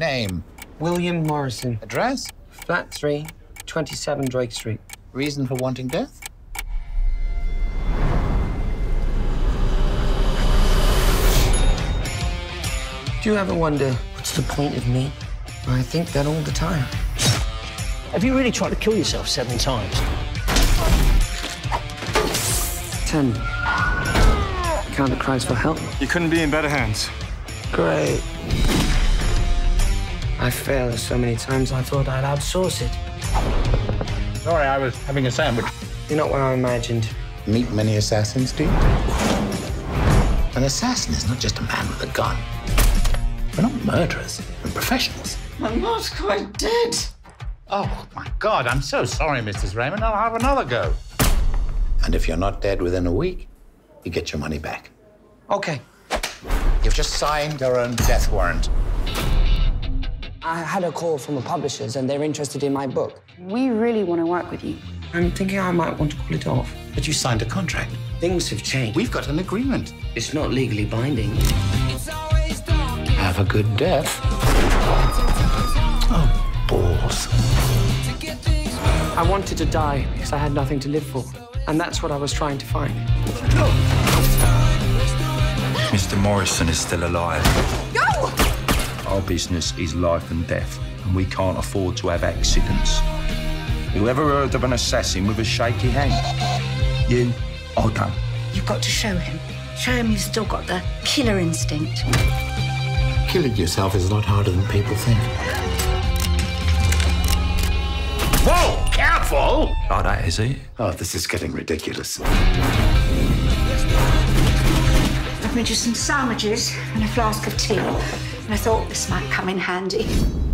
Name? William Morrison. Address? Flat 3, 27 Drake Street. Reason for wanting death? Do you ever wonder, what's the point of me? I think that all the time. Have you really tried to kill yourself 7 times? 10. Count the cries for help. You couldn't be in better hands. Great. I failed so many times I thought I'd outsource it. Sorry, I was having a sandwich. You're not what I imagined. Meet many assassins, do you? An assassin is not just a man with a gun. We're not murderers, we're professionals. My mom's quite dead. Oh, my God, I'm so sorry, Mrs. Raymond. I'll have another go. And if you're not dead within a week, you get your money back. OK. You've just signed your own death warrant. I had a call from the publishers, and they're interested in my book. We really want to work with you. I'm thinking I might want to call it off. But you signed a contract. Things have changed. We've got an agreement. It's not legally binding. Have a good death. Oh, balls. I wanted to die because I had nothing to live for, and that's what I was trying to find. No. Mr. Morrison is still alive. No! Our business is life and death, and we can't afford to have accidents. Who ever heard of an assassin with a shaky hand? You, I don't. You've got to show him. Show him you've still got the killer instinct. Killing yourself is a lot harder than people think. Whoa! Careful! Oh, that is it. Oh, this is getting ridiculous. I've made you some sandwiches and a flask of tea, and I thought this might come in handy.